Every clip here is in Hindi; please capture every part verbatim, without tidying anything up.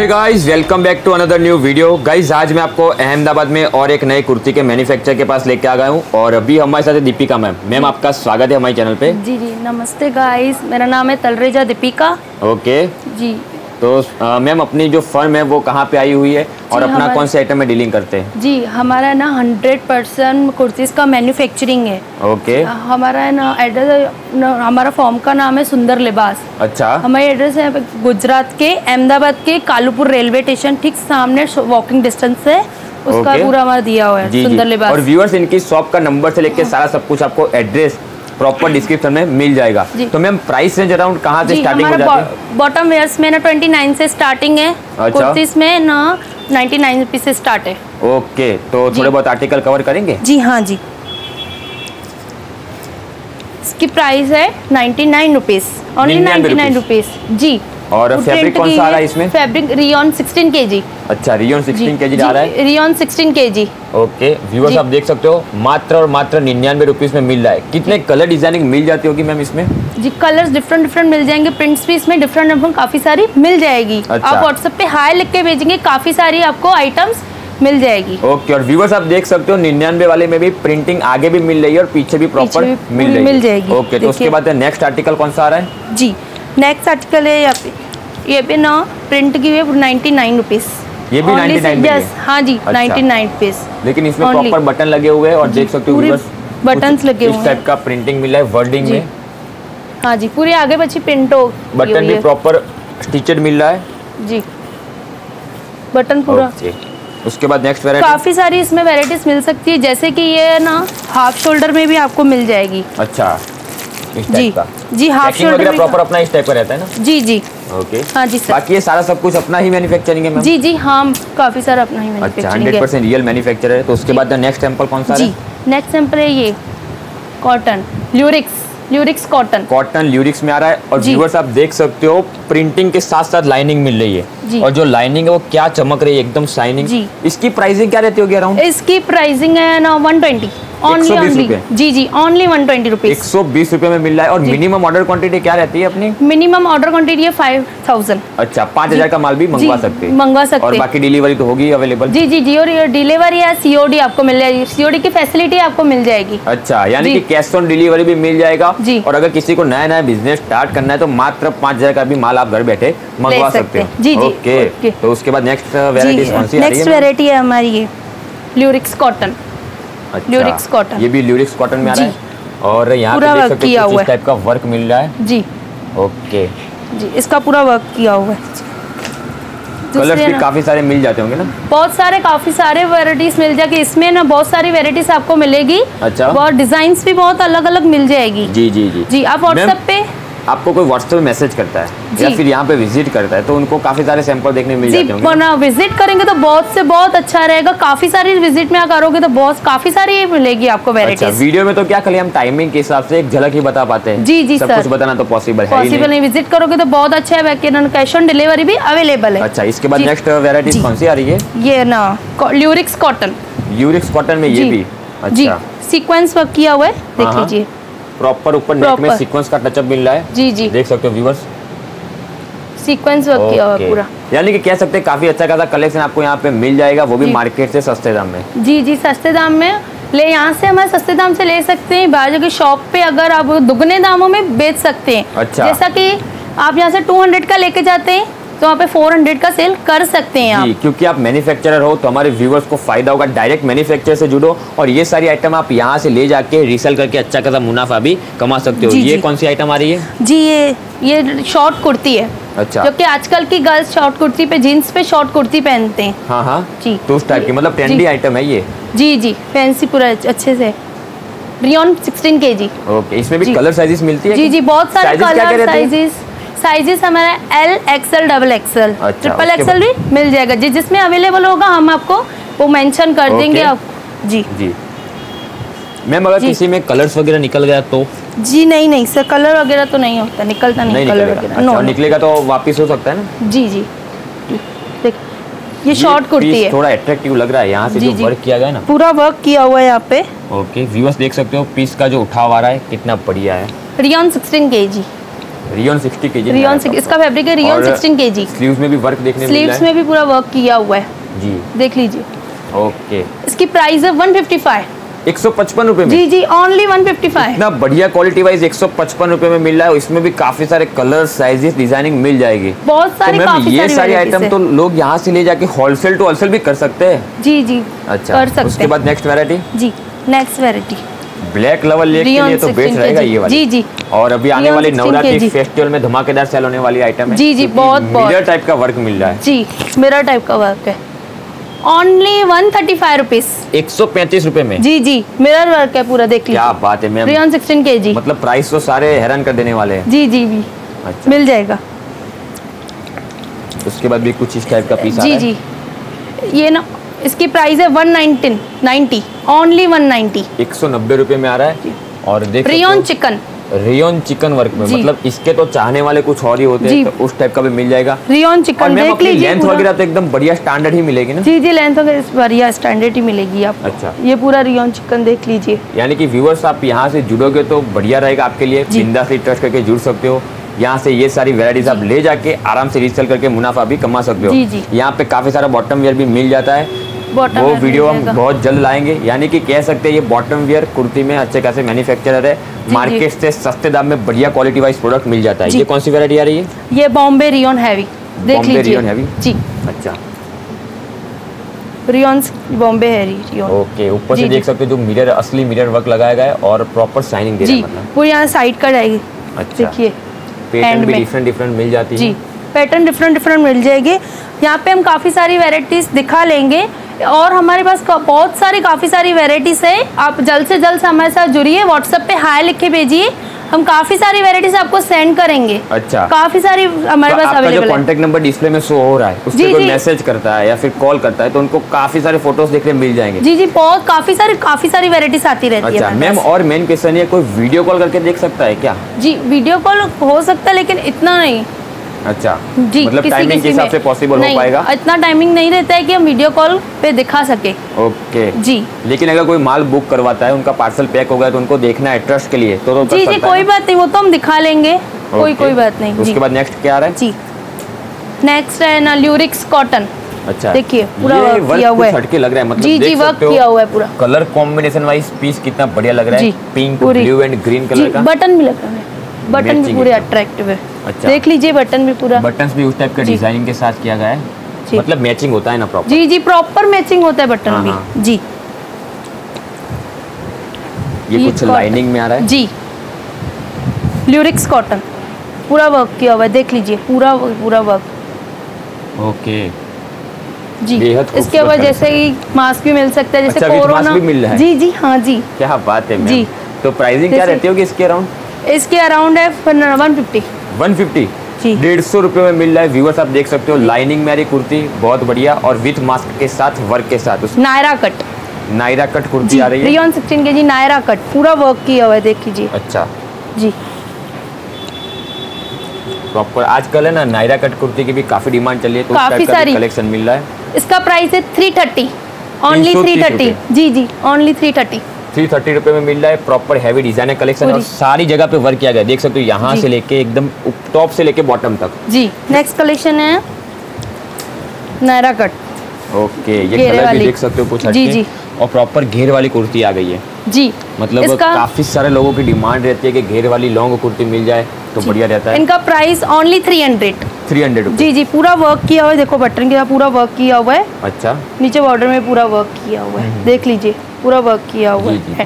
Hey guys, welcome back to another new video. Guys, आज मैं आपको अहमदाबाद में और एक नए कुर्ती के मैन्युफैक्चर के पास लेके आ गया हूँ और अभी हमारे साथ है दीपिका मैम। मैम, आपका स्वागत है हमारे चैनल पे। जी जी, नमस्ते गाइस, मेरा नाम है तलरेजा दीपिका। ओके जी, तो मैम अपनी जो फर्म है वो कहाँ पे आई हुई है और अपना कौन से आइटम में डीलिंग करते हैं? जी, हमारा ना हंड्रेड परसेंट कुर्तीज़ का मैन्युफैक्चरिंग है। ओके, हमारा है ना एड्रेस, हमारा फॉर्म का नाम है सुंदर लिबास। अच्छा, हमारी एड्रेस है गुजरात के अहमदाबाद के कालूपुर रेलवे स्टेशन, ठीक सामने वॉकिंग डिस्टेंस है, उसका पूरा हमारा दिया हुआ है सुंदर लिबास। और व्यूअर्स, इनकी शॉप का नंबर से लेकर सारा सब कुछ आपको एड्रेस प्रॉपर डिस्क्रिप्शन में मिल जाएगा। तो मैम, प्राइस रेंज अराउंड कहाँ से स्टार्टिंग हो जाती है? बॉटम वेयर्स में ना उनतीस से स्टार्टिंग है। अच्छा। कुर्तीस में ना निन्यानवे रुपीस से स्टार्ट है। ओके, तो थोड़े बहुत आर्टिकल कवर करेंगे। जी हाँ जी, इसकी प्राइस है निन्यानवे रुपीस, ओनली निन्यानवे रुपीस। जी, और फैब्रिक कौन सा आ रहा है इसमें? Fabric rayon sixteen KG. अच्छा, रियॉन सिक्सटीन केजी जा रहा है, rayon sixteen KG. Okay viewers, आप देख सकते हो मात्र और मात्र निन्यानवे रुपीस में मिल रहा है। कितने कलर डिजाइनिंग मिल जाती होगी मैम इसमें? जी, कलर्स डिफरेंट डिफरेंट मिल जाएंगे, प्रिंट्स भी इसमें डिफरेंट डिफरेंट काफी सारी मिल जाएगी। अच्छा। आप व्हाट्सएप पे हाई लिख के भेजेंगे, काफी सारी आपको आइटम्स मिल जाएगी। ओके, और व्यूअर्स आप देख सकते हो निन्यानवे वाले में भी प्रिंटिंग आगे भी मिल रही है और पीछे भी प्रॉपर मिल मिल जाएगी। ओके, तो उसके बाद नेक्स्ट आर्टिकल कौन सा आ रहा है? जी, नेक्स्ट आर्टिकल है यहाँ पे, ये भी ना प्रिंट की हुई नाइन्टी नाइन रुपीज। ये भी नाइन्टी नाइन? यस, हाँ जी, नाइन्टी नाइन रुपीज। लेकिन इसमें प्रॉपर बटन लगे हुए हैं और देख सकते हो बटन लगे हुए, इस टाइप का प्रिंटिंग मिला है वर्डिंग में। हाँ जी, पूरे आगे बच्ची प्रिंट हो, बटन भी प्रॉपर स्टिचेड मिल रहा है जी, बटन पूरा। उसके बाद नेक्स्ट वैरायटी, काफी सारी इसमें वैरायटीज मिल सकती है, जैसे कि ये ना हाफ शोल्डर में भी आपको मिल जाएगी। अच्छा, इस टाइप का। जी, हाफ शोल्डर प्रॉपर अपना इस टाइप का रहता है ना? जी जी। ओके, हाँ जी सर। बाकी ये सारा सब कुछ अपना ही मैन्युफैक्चरिंग है मैम? जी जी, हम काफी सारा अपना ही मैन्युफैक्चरिंग है। अच्छा, हंड्रेड परसेंट रियल मैन्युफैक्चर है। तो उसके बाद नेक्स्ट सैंपल कौन सा है? जी, नेक्स्ट सैंपल है ये cotton lurex, lurex cotton, cotton lurex में आ रहा है। और व्यूअर्स आप देख सकते हो प्रिंटिंग के साथ साथ लाइनिंग मिल रही है और जो लाइनिंग है वो क्या चमक रही है, एकदम शाइनिंग। इसकी प्राइसिंग क्या रहती होगी अराउंड? इसकी प्राइसिंग है ना वन ट्वेंटी, ओनली ओनली। जी जी, ओनली वन ट्वेंटी रुपीस, एक सौ बीस रुपए में मिल रहा है। और मिनिमम ऑर्डर क्वांटिटी क्या रहती है अपनी? मिनिमम ऑर्डर क्वांटिटी है फाइव थाउजेंड। अच्छा, पाँच हजार का माल भी मंगवा सकते हैं? मंगवा सकते हैं, और बाकी डिलीवरी तो होगी अवेलेबल। जी जी जी, और डिलीवरी या सीओडी आपको मिल जाएगी, सीओडी की फैसिलिटी आपको मिल जाएगी। अच्छा, यानी की कैश ऑन डिलीवरी भी मिल जाएगा। और अगर किसी को नया नया बिजनेस स्टार्ट करना है तो मात्र पाँच हजार का भी माल आप घर बैठे मंगवा सकते हैं। जी जी, ओके। तो उसके बाद नेक्स्ट वैरायटी कौन सी है? नेक्स्ट वैरायटी है हमारी ये ल्यूरिक्स कॉटन। अच्छा, ल्यूरिक्स कॉटन, ये भी ल्यूरिक्स कॉटन में आ रहा है और यहाँ पे देख सकते हैं किस टाइप का वर्क मिल रहा है। जी ओके जी, इसका पूरा वर्क किया हुआ है। कलर्स भी काफी सारे मिल जाते होंगे ना? बहुत सारे, काफी सारे वैरायटीज मिल जाएगी इसमें ना, बहुत सारी वैरायटीज आपको मिलेगी। अच्छा, और डिजाइंस भी बहुत अलग अलग मिल जाएगी। जी जी जी जी, आप व्हाट्सएप पे, आपको कोई व्हाट्सएप में मैसेज करता है या फिर यहाँ पे विजिट करता है तो उनको काफी सारे सैंपल देखने मिल जाते होंगे ना? विजिट करेंगे तो बहुत से बहुत अच्छा रहेगा, काफी सारी विजिट में आप करोगे तो बहुत काफी सारी मिलेगी आपको वैरायटी। अच्छा, वीडियो में तो क्या खाली हम टाइमिंग के हिसाब से एक झलक ही बता पाते हैं। जी जी, सब कुछ बताना तो पॉसिबल है पॉसिबल नहीं। विजिट करोगे तो बहुत अच्छा है, कैश ऑन डिलीवरी भी अवेलेबल है। अच्छा, इसके बाद नेक्स्ट वेरायटी कौन सी आ रही है? ये ना ल्यूरिक्स कॉटन, ल्यूरिक्स कॉटन में ये भी अच्छा सीक्वेंस वर्क किया हुआ है, देख लीजिए प्रॉपर ऊपर नेक में सीक्वेंस का टचअप मिल रहा है। जी जी, देख सकते हो व्यूअर्स, सीक्वेंस वर्क किया हुआ पूरा, यानी कि कह सकते हैं काफी अच्छा खासा कलेक्शन आपको यहाँ पे मिल जाएगा, वो भी मार्केट से सस्ते दाम में। जी जी, सस्ते दाम में ले, यहाँ से हमारे सस्ते दाम से ले सकते हैं, बाजू की शॉप पे अगर आप दुगने दामों में बेच सकते हैं। अच्छा, जैसा की आप यहाँ से टू हंड्रेड का लेके जाते हैं तो वहाँ पे चार सौ का सेल कर सकते हैं आप। जी, क्योंकि आप मैन्युफैक्चरर हो तो हमारे व्यूअर्स को फायदा होगा, डायरेक्ट मैन्युफैक्चर से जुड़ो और ये सारी आइटम आप यहाँ से ले जाके रीसेल करके अच्छा खासा मुनाफा भी कमा सकते हो। ये कौन सी आइटम आ रही है? जी, ये ये शॉर्ट कुर्ती है। अच्छा, क्योंकि आजकल की गर्ल्स शॉर्ट कुर्ती पे, जीन्स पे शॉर्ट कुर्ती पहनते हैं। हाँ हाँ जी, तो उस टाइप की मतलब ट्रेंडी आइटम है ये। जी जी, फैंसी पूरा अच्छे से, रियॉन सिक्सटीन के जी। ओके, इसमें भी कलर साइजेस मिलती है? जी जी, बहुत सारे कलर साइजेस, साइजेस हमारा L, XL, double XL, triple XL भी मिल जाएगा जी, जिसमें अवेलेबल होगा हम आपको वो मेंशन कर देंगे आप। जी जी मैम, अगर किसी में कलर्स वगैरह निकल गया तो? जी नहीं नहीं सर, कलर वगैरह तो नहीं होता, निकलता नहीं, नहीं कलर वगैरह निकलेगा तो वापस हो सकता है ना? जी जी, ये शॉर्ट कुर्ती है, थोड़ा अट्रैक्टिव लग रहा है, यहाँ से जो वर्क किया गया ना, पूरा वर्क किया हुआ है यहाँ पे। ओके व्यूअर्स, देख सकते हो पीस का जो उठाव आ रहा है कितना बढ़िया है, रियॉन सिक्सटीन के G. Rayon sixty K G, rayon इसका फैब्रिक है, रियॉन सिक्सटीन के जी। स्लीव्स में भी वर्क देखने, स्लीव्स में भी पूरा वर्क किया हुआ है जी, देख लीजिए। ओके, इसकी प्राइस है वन फिफ्टी फाइव, एक सौ पचपन रुपए में जी जी, ओनली वन फिफ्टी फाइव। इतना बढ़िया क्वालिटी वाइज एक सौ पचपन रुपए में मिल रहा है। इसमें भी काफी सारे कलर, साइजेस, डिजाइनिंग मिल जाएगी बहुत सारे। तो काफी ये सारे आइटम तो लोग यहाँ से ले जाके होलसेल टू होलसेल भी कर सकते हैं जी जी। अच्छा, कर सकते। उसके बाद नेक्स्ट वेरायटी जी, नेक्स्ट वेरायटी ब्लैक लेवल लेक के लिए तो बेस्ट रहेगा ये वाला जी जी। और अभी आने वाले नवरात्रि फेस्टिवल में धमाकेदार सेल होने वाली आइटम है जी जी। बहुत मिरर टाइप का वर्क मिल रहा है जी, मिरर टाइप का वर्क है, only one thirty five rupees, एक सौ पैंतीस रूपए में जी जी। मिरर वर्क है पूरा, देख लीजिए। क्या बात है मैम, रियॉन सिक्सटीन के जी, मतलब प्राइस तो सारे हैरान कर देने वाले हैं जी जी जी। अच्छा, मिल जाएगा। उसके बाद भी कुछ इस टाइप का पीस जी जी, ये ना इसकी प्राइस है one nineteen ninety, only one ninety, एक सौ नब्बे रूपए में आ रहा है। और देख rayon chikan, rayon chikan work में, मतलब इसके तो चाहने वाले कुछ और ही होते हैं, तो उस टाइप का भी मिल जाएगा रियॉन चिकन। देख लीजिए, लेंथ वगैरह तो एकदम बढ़िया स्टैंडर्ड ही मिलेगी ना जी जी, लेंथ वगैरह बढ़िया स्टैंडर्ड ही मिलेगी आपको। अच्छा, ये पूरा रियॉन चिकन देख लीजिए। यानी कि व्यूअर्स आप यहाँ से जुड़ोगे तो बढ़िया रहेगा आपके लिए, जिंदा से ट्रस्ट करके जुड़ सकते हो। यहाँ से ये सारी वेराइटीज आप ले जाके आराम से रीसेल करके मुनाफा भी कमा सकते हो। यहाँ पे काफी सारा बॉटम वेयर भी मिल जाता है, वो वीडियो हम बहुत जल्द लाएंगे। यानी कि कह सकते हैं ये बॉटम वेयर कुर्ती में अच्छे खासे मैन्युफैक्चरर है, मार्केट से सस्ते दाम में बढ़िया क्वालिटी वाइज प्रोडक्ट मिल जाता है। ये कौन सी वैरायटी आ रही है? ये बॉम्बे रियॉन हैवी, देख लीजिए जी। अच्छा, रियॉन बॉम्बे हैवी। ओके, ऊपर से देख सकते हो जो मिरर, असली मिरर वर्क लगाया गया है और प्रॉपर शाइनिंग दे रहा है, मतलब पूरी यहां साइड का जाएगी। अच्छा, देखिए पैटर्न भी डिफरेंट डिफरेंट मिल जाती है जी, पैटर्न डिफरेंट डिफरेंट मिल जाएगी। यहाँ पे हम काफी सारी वैरायटीज दिखा लेंगे और हमारे पास बहुत सारी काफ़ी सारी वेराइटीज़ है। आप जल्द से जल्द हमारे साथ जुड़िए, व्हाट्सएप पे हाय लिख के भेजिए, हम काफ़ी सारी वेराइटीज़ आपको सेंड करेंगे। अच्छा, काफ़ी सारी हमारे पास अवेलेबल है। कॉन्टैक्ट नंबर डिस्प्ले में शो हो रहा है, उस पे कोई मैसेज करता है या फिर कॉल करता है तो उनको काफ़ी सारे फोटोज देखने मिल जाएंगे जी जी। बहुत काफ़ी सारी काफ़ी सारी वेराइटीज़ आती रहती है मैम। और मेन क्वेश्चन ये, कोई वीडियो कॉल करके देख सकता है क्या? जी, वीडियो कॉल हो सकता है लेकिन इतना नहीं। अच्छा जी, मतलब टाइमिंग के हिसाब से पॉसिबल हो पाएगा? इतना टाइमिंग नहीं रहता है कि हम वीडियो कॉल पे दिखा सके। ओके जी, लेकिन अगर कोई माल बुक करवाता है, उनका पार्सल पैक हो गया तो उनको देखना है ट्रस्ट के लिए तो, तो जी जी कोई बात नहीं, वो तो हम दिखा लेंगे, कोई कोई बात नहीं। उसके बाद नेक्स्ट क्या आ रहा है जी? नेक्स्ट है ना ल्यूरिक्स कॉटन। अच्छा, देखिए पूरा वर्क किया हुआ है, हटके लग रहा है, मतलब जी जी वर्क किया हुआ है पूरा। कलर कॉम्बिनेशन वाइज पीस कितना बढ़िया लग रहा है, pink, blue and green colour का। बटन भी लग रहा है, बटन भी पूरे अट्रैक्टिव है। अच्छा, देख लीजिए बटन भी पूरा, बटन्स भी उस टाइप का डिजाइनिंग के साथ किया गया है, मतलब मैचिंग होता है ना प्रॉपर जी जी, प्रॉपर मैचिंग होता है बटन भी जी। ये कुछ लाइनिंग में आ रहा है जी, ल्यूरिक्स कॉटन पूरा वर्क किया हुआ है, देख लीजिए पूरा पूरा वर्क। ओके जी, इसके बाद जैसे ही मास्क भी मिल सकता है, जैसे कोरोना जी जी। हाँ जी, क्या बात है जी। तो प्राइसिंग क्या रहती होगी इसके अराउंड? इसके अराउंड है वन फिफ्टी वन फिफ्टी, डेढ़ सौ रुपये में मिल रहा है। व्यूअर्स आप देख सकते हो, लाइनिंग में आ रही कुर्ती बहुत बढ़िया और विथ मास्क के साथ, वर्क के साथ। नायरा कट, नायरा कट कुर्ती आ रही है, रियॉन सिक्सटीन के जी, नायरा कट पूरा वर्क किया हुआ है, देख लीजिए। अच्छा जी, प्रॉपर आजकल है ना नायरा कट कुर्ती की भी काफी डिमांड चल रही है, तो काफी सारी कलेक्शन मिल रहा है। इसका प्राइस है three thirty only, three thirty जी जी, only three thirty three thirty रुपये में मिल रहा है। प्रॉपर हैवी डिजाइनर कलेक्शन और सारी जगह पे वर्क किया गया, देख सकते हो यहाँ से लेके एकदम टॉप से लेके बॉटम तक जी। नेक्स्ट कलेक्शन है नायरा कट। ओके, ये कलर भी देख सकते हो कुछ जी जी, और प्रॉपर घेर वाली कुर्ती आ गई है जी, मतलब काफी सारे लोगों की डिमांड रहती है कि घेर वाली लॉन्ग कुर्ती मिल जाए तो बढ़िया रहता है। इनका price only three hundred three hundred जी जी, पूरा वर्क किया हुआ है, देखो बटन के पूरा वर्क किया हुआ है। अच्छा, नीचे बॉर्डर में पूरा वर्क किया हुआ है, देख लीजिए पूरा वर्क किया हुआ है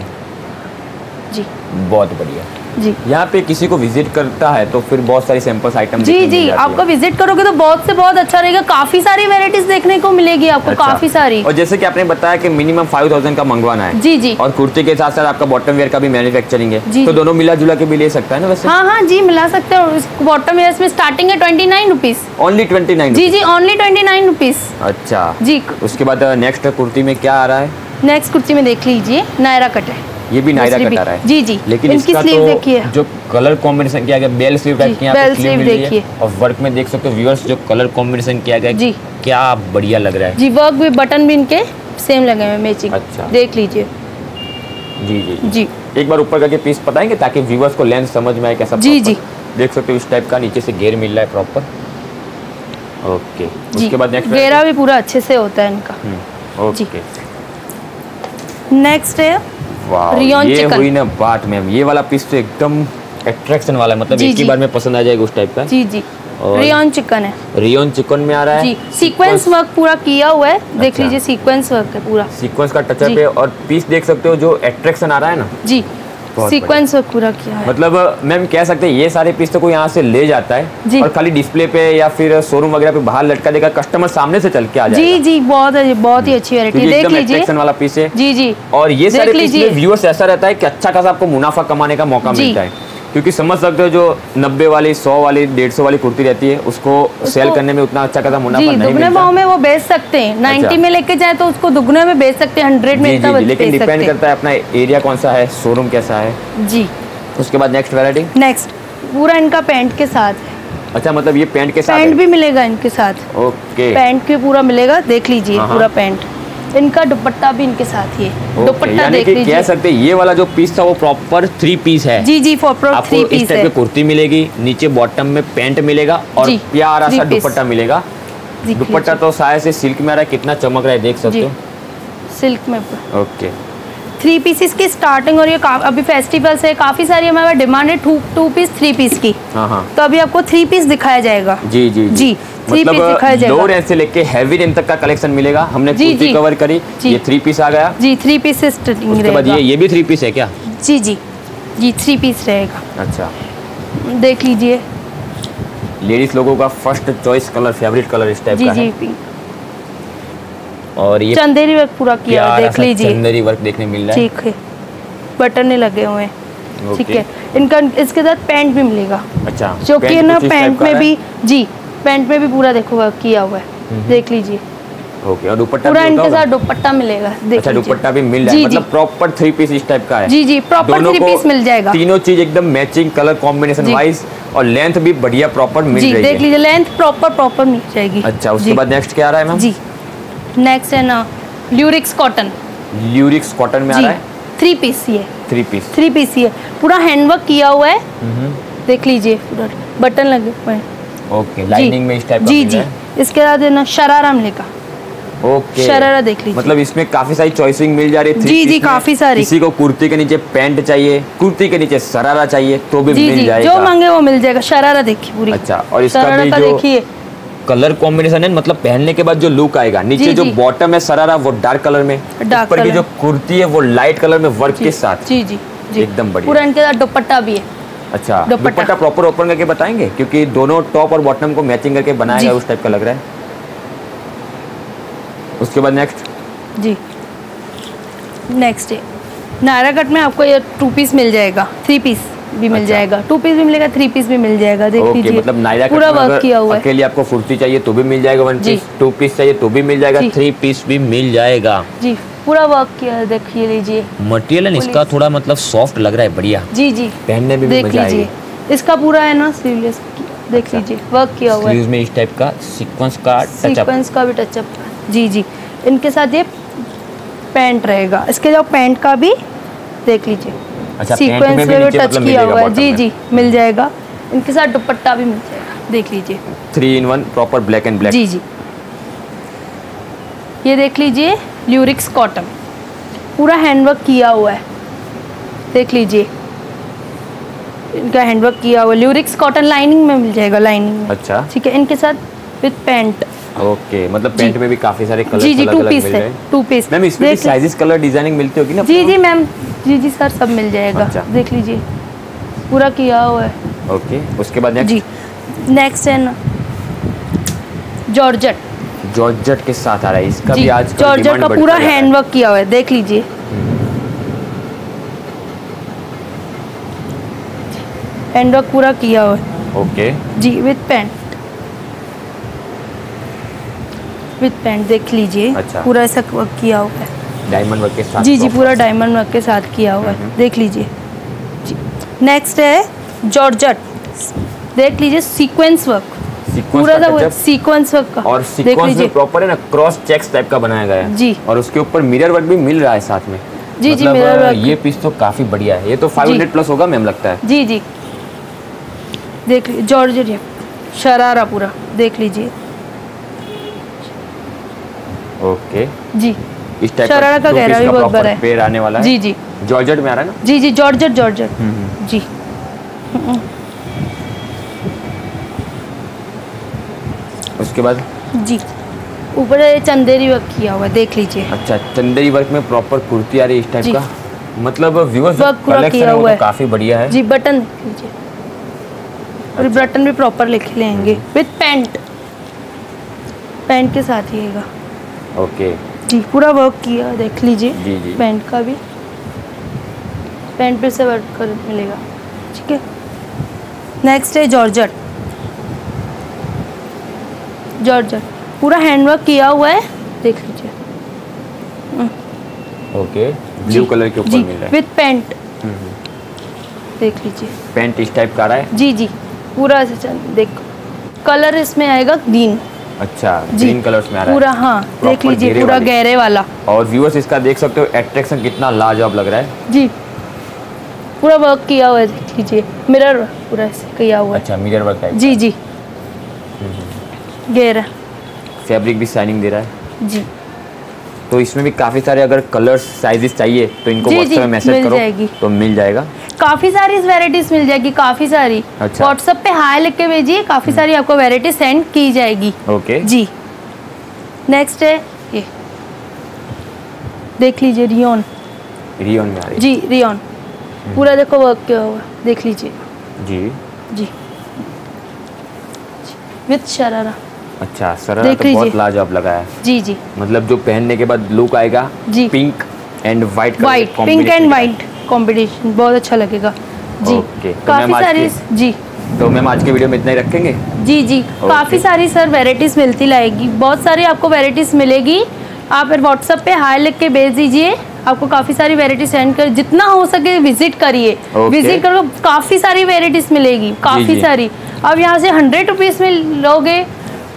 जी, बहुत बढ़िया जी। यहाँ पे किसी को विजिट करता है तो फिर बहुत सारी सैंपल्स आइटम जी जी, आपको विजिट करोगे तो बहुत से बहुत अच्छा रहेगा, काफी सारी वैरायटीज देखने को मिलेगी आपको। अच्छा, काफी सारी। और जैसे कि आपने बताया कि मिनिमम फाइव थाउजेंड का मंगवाना है जी जी, और कुर्ती के साथ साथ आपका बॉटम वेयर का भी मैन्युफैक्चरिंग है, तो दोनों मिला जुला के भी ले सकता है ना वैसे? हाँ हाँ जी, मिला सकते हैं। बॉटम वेयर में स्टार्टिंग है twenty nine rupees, only twenty nine जी जी, ओनली ट्वेंटी नाइन रुपीज। अच्छा जी, उसके बाद नेक्स्ट कुर्ती में क्या आ रहा है? नेक्स्ट कुर्ती में देख लीजिए, नायरा कट है, ये भी नायरा कट आ रहा है जी जी, लेकिन इसका तो जो कलर कॉम्बिनेशन किया गया, बेल स्लीव टाइप की यहाँ पे स्लीव मिल रही है, और वर्क में देख सकते हो व्यूअर्स जो कलर कॉम्बिनेशन किया गया जी, क्या बढ़िया लग रहा है जी। वर्क भी, बटन भी इनके सेम लगे हुए मैचिंग। अच्छा, देख लीजिए जी जी जी। एक बार ऊपर करके पीस बताएंगे ताकि व्यूअर्स को लेंथ समझ में आए कैसा जी जी। देख सकते हो इस टाइप का नीचे से घेर मिल रहा है प्रॉपर। ओके, उसके बाद नेक्स्ट घेरा भी पूरा अच्छे से होता है इनका। ओके, नेक्स्ट है वाह, ये हुई ना बात मैम, ये वाला पीस तो एकदम अट्रैक्शन वाला है, मतलब एक ही बार में पसंद आ जाएगा उस टाइप का। जी जी, रियॉन चिकन है, रियॉन चिकन में आ रहा है जी, सीक्वेंस वर्क पूरा किया हुआ है। अच्छा। देख लीजिए सीक्वेंस वर्क है पूरा, सीक्वेंस का टचअप है और पीस देख सकते हो जो अट्रैक्शन आ रहा है ना जी, सीक्वेंस वर्क पूरा किया है। मतलब मैम कह सकते हैं ये सारे पीस तो कोई यहाँ से ले जाता है और खाली डिस्प्ले पे या फिर शोरूम वगैरह पे बाहर लटका देगा, कस्टमर सामने से चल के आ जाएगा। जी जी, बहुत बहुत ही अच्छी वैरायटी, देख लीजिए एक्शन वाला पीस है जी जी। और ये सारे पीस में व्यूअर्स ऐसा रहता है कि अच्छा खासा आपको मुनाफा कमाने का मौका मिलता है, क्योंकि समझ सकते हो जो नब्बे वाली, सौ वाली, डेढ़ सौ वाली कुर्ती रहती है उसको, उसको सेल करने में उतना अच्छा खासा मुनाफा नहीं मिलता। दुगने भाव में वो बेच सकते हैं, नाइन्टी अच्छा। में लेके जाए तो उसको दुगने में बेच सकते हैं, हंड्रेड में इतना बेच सकते हैं। लेकिन डिपेंड करता है अपना एरिया कौन सा है, शोरूम कैसा है जी। उसके बाद नेक्स्ट वेरायटी, नेक्स्ट पूरा इनका पैंट के साथ है। अच्छा, मतलब ये पैंट के साथ, पैंट भी मिलेगा इनके साथ। ओके, पैंट भी पूरा मिलेगा, देख लीजिए पूरा पैंट। इनका दुपट्टा भी इनके साथ ही है, दुपट्टा देख लीजिए। कह सकते हैं ये वाला जो पीस था वो प्रॉपर थ्री पीस है जी जी, प्रॉपर थ्री पीस है। कुर्ती मिलेगी, नीचे बॉटम में पैंट मिलेगा और प्यारा सा दुपट्टा मिलेगा। दुपट्टा तो शायद से सिल्क में आ रहा है, कितना चमक रहा है देख सकते हो सिल्क में। ओके, थ्री पीसेस की स्टार्टिंग और ये अभी फेस्टिवल से काफी सारी हमारे पास डिमांड है two two piece three piece की। हाँ हाँ, तो अभी आपको थ्री पीस दिखाया जाएगा जी जी जी। मतलब लो रेंज से लेके हैवी रेंज तक का कलेक्शन मिलेगा। हमने कुर्ती कवर करी, ये थ्री पीस आ गया जी, थ्री पीस से स्टार्टिंग रहेगा। उसके बाद ये ये भी थ्री पीस है क्या? जी जी जी, थ्री पीस रहेगा। अच्छा, देख लीजिए लेडीज लोगों का first choice colour, favourite colour इस टाइप का है जी। और ये चंदेरी वर्क पूरा किया है, देख लीजिए चंदेरी वर्क देखने मिल रहा है। ठीक है, बटन नहीं लगे हुए हैं। ठीक है, इनका इसके साथ पैंट भी मिलेगा। अच्छा, जो कि ना पैंट में भी जी, पैंट में भी पूरा देखो किया हुआ है, देख लीजिए। ओके, और दुपट्टा पूरा इनके साथ दुपट्टा मिलेगा। अच्छा, दुपट्टा भी मिल जाएगा, मतलब प्रॉपर थ्री पीस इस टाइप का है जी जी, प्रॉपर थ्री पीस मिल जाएगा। तीनों चीज एकदम मैचिंग कलर कॉम्बिनेशन वाइज, और लेंथ भी बढ़िया प्रॉपर मिल जाएगी, देख लीजिए लेंथ प्रॉपर प्रॉपर मिल जाएगी। अच्छा, उसके बाद नेक्स्ट क्या आ रहा है मैम जी? नेक्स्ट है ना ल्यूरिक्स कॉटन, ल्यूरिक्स कॉटन में आ रहा है थ्री पीस, ये थ्री पीस थ्री पीस ये पूरा हैंडवर्क किया हुआ है, देख लीजिए पूरा बटन लगे हुए। ओके, लाइनिंग में इस टाइप का जी जी। इसके बाद है ना शरारा मिलेगा। ओके, शरारा देख लीजिए, मतलब इसमें काफी सारी चॉइसिंग मिल जा रही है जी जी, काफी सारी। किसी को कुर्ती के नीचे पैंट चाहिए, कुर्ती के नीचे शरारा चाहिए तो भी जी, मिल जी, जाएगा, जो मांगे वो मिल जाएगा। शरारा देखिए पूरी। अच्छा, और इसका भी जो देखिए कलर कॉम्बिनेशन है, मतलब पहनने के बाद जो लुक आएगा, नीचे जो बॉटम है शरारा वो डार्क कलर में, ऊपर की जो कुर्ती है वो लाइट कलर में वर्क के साथ जी जी जी, एकदम बढ़िया। पूरा इनके साथ दुपट्टा भी है। अच्छा, दुपट्टा प्रॉपर ओपन करके बताएंगे, क्योंकि दोनों टॉप और बॉटम को मैचिंग करके बनाया उस टाइप का लग रहा है। उसके बाद नेक्स्ट जी, नेक्स्ट है नारागढ़ में आपको ये टू पीस मिल जाएगा, थ्री पीस भी मिल अच्छा। जाएगा, टू पीस भी मिलेगा, थ्री पीस भी मिल जाएगा, देख लीजिए। ओके, मतलब नायरा पूरा वर्क किया हुआ है। अकेले आपको कुर्ती चाहिए तो भी मिल जाएगा, वन पीस टू पीस चाहिए तो भी मिल जाएगा, थ्री पीस भी मिल जाएगा जी, पूरा वर्क किया है, देख लीजिए। मटेरियल इसका थोड़ा मतलब सॉफ्ट लग रहा है, बढ़िया जी जी, पहनने में भी मजा आएगी। इसका पूरा है ना स्लीवलेस, देख लीजिए वर्क किया हुआ है, स्लीव्स में इस टाइप का सीक्वेंस का टचअप, सीक्वेंस का भी टचअप जी जी। इनके साथ ये पैंट रहेगा, इसके जो पैंट का भी देख लीजिए। अच्छा, सीक्वेंस में भी टच किया हुआ है जी जी, मिल जाएगा। इनके साथ दुपट्टा भी मिल जाएगा, देख लीजिए three in one proper black and black जी जी। ये देख लीजिए ल्यूरिक्स कॉटन, पूरा हैंडवर्क किया हुआ है, देख लीजिए इनका हैंडवर्क किया हुआ है। ल्यूरिक्स कॉटन लाइनिंग में मिल जाएगा, लाइनिंग में। अच्छा, ठीक है, इनके साथ विद पैंट। ओके, मतलब पैंट में भी काफी सारे कलर जी जी, टू पीस है, टू पीस मैम। इसमें भी साइजेस कलर डिजाइनिंग मिलती होगी ना जी जी मैम? जी जी सर, सब मिल जाएगा। अच्छा, देख लीजिए पूरा किया हुआ है। ओके, उसके बाद नेक्स्ट जी, नेक्स्ट है ना जॉर्जेट, जॉर्जेट के साथ आ रहा है, इसका भी आज जॉर्जेट का पूरा हैंडवर्क किया हुआ है, देख लीजिए। हैंडवर्क पूरा किया हुआ है। ओके जी, विद पैंट, विद पैंट देख लीजिए। अच्छा, पूरा ऐसा वर्क किया हुआ है, डायमंड वर्क के साथ जी जी, पूरा डायमंड वर्क के साथ किया हुआ है, देख लीजिए जी। नेक्स्ट है जॉर्जेट, देख लीजिए सीक्वेंस वर्क, पूरा था सीक्वेंस वर्क का, और सीक्वेंस में प्रॉपर है ना क्रॉस चेक्स टाइप का बनाया गया है जी, और उसके ऊपर मिरर वर्क भी मिल रहा है साथ में जी मतलब जी। मिरर वर्क ये पीस तो काफी बढ़िया है, ये तो फाइव हंड्रेड प्लस होगा मैम लगता है जी जी। देख लीजिए, जॉर्जेट शरारा पूरा देख लीजिए। ओके जी, इस टाइप शरारा का गहरा भी बहुत बड़ा है, पेड़ आने वाला है। जी जी जॉर्जेट में आ रहा है ना। जी जी जॉर्जेट जॉर्जेट जी। उसके बाद जी ऊपर चंदेरी वर्क किया हुआ है देख लीजिए। अच्छा चंदेरी वर्क में प्रॉपर कुर्ती आ रही है इस टाइप का, मतलब व्यूअर्स कलेक्शन तो काफी बढ़िया है जी। बटन लीजिए और बटन भी प्रॉपर लिख लेंगे विद पैंट, पैंट के साथ ही आएगा। ओके जी पूरा वर्क किया देख लीजिए जी जी, पैंट का भी, पैंट पे से वर्क कर मिलेगा ठीक है। नेक्स्ट है जॉर्जेट, जॉर्जेट पूरा हैंडवर्क किया हुआ है देख लीजिए। ओके ब्लू कलर के ऊपर मिल रहा है विद पैंट देख लीजिए, पैंट इस टाइप का आ रहा है जी जी पूरा ऐसे देखो। कलर इसमें आएगा ग्रीन। अच्छा ग्रीन कलर्स में आ रहा है पूरा, हाँ देख लीजिए पूरा गहरे वाला। और व्यूअर्स इसका देख सकते हो अट्रैक्शन कितना लाजवाब लग रहा है जी, पूरा वर्क किया हुआ है देख लीजिए, मिरर पूरा ऐसे किया हुआ है। अच्छा मिरर वर्क टाइप जी जी गहरा, फैब्रिक भी शाइनिंग दे रहा है जी। तो इसमें भी काफी सारे अगर कलर्स साइजेस चाहिए तो इनको व्हाट्सएप में मैसेज करो जाएगी। तो मिल जाएगा काफी सारी इस वैरायटीज मिल जाएगी काफी सारी। अच्छा व्हाट्सएप पे हाय लिख के भेजिए, काफी सारी आपको वैरायटी सेंड की जाएगी। ओके जी नेक्स्ट है ये देख लीजिए रियोन, रियोन में आ रही जी रियोन पूरा देखो वर्क क्या हुआ देख लीजिए जी जी विद शरारा। अच्छा शरारा तो बहुत लाजवाब लगा है जी जी, मतलब जो पहनने के बाद लुक आएगा जी, pink and white, white pink and white combination बहुत अच्छा लगेगा जी। तो काफी सारी जी, तो मैम आज के वीडियो में इतना ही रखेंगे जी जी। काफी सारी सर वेराइटीज मिलती लाएगी, बहुत सारी आपको वेराइटीज मिलेगी। आप फिर व्हाट्सएप पे हाई लिख के भेज दीजिए, आपको काफी सारी वेराइटी सेंड कर, जितना हो सके विजिट करिए। विजिट करो काफी सारी वेराइटीज मिलेगी काफी सारी। आप यहाँ से हंड्रेड रुपीज में लोगे,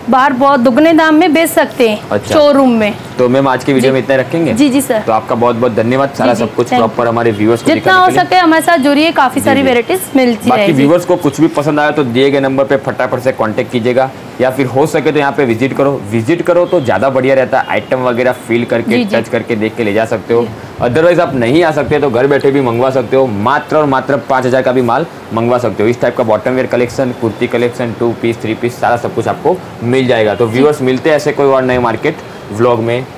बाहर बहुत दुगने दाम में बेच सकते हैं। अच्छा। शोरूम में। तो मैम आज के वीडियो में इतना रखेंगे जी जी सर। तो आपका बहुत बहुत धन्यवाद सारा सब कुछ प्रॉपर हमारे व्यूअर्स को जितना हो सके हमारे साथ जुड़िए, काफी सारी वेराइटीज मिलती है। बाकी व्यूअर्स को कुछ भी पसंद आया तो दिए गए नंबर पे फटाफट से कांटेक्ट कीजिएगा, या फिर हो सके तो यहाँ पे विजिट करो। विजिट करो तो ज्यादा बढ़िया रहता है, आइटम वगैरह फील करके टच करके देख के ले जा सकते हो। अदरवाइज आप नहीं आ सकते तो घर बैठे भी मंगवा सकते हो, मात्र और मात्र पाँच हज़ार का भी माल मंगवा सकते हो। इस टाइप का bottom wear collection, kurti collection, two piece three piece सारा सब कुछ आपको मिल जाएगा। तो व्यूअर्स मिलते हैं ऐसे कोई और नए मार्केट व्लॉग में।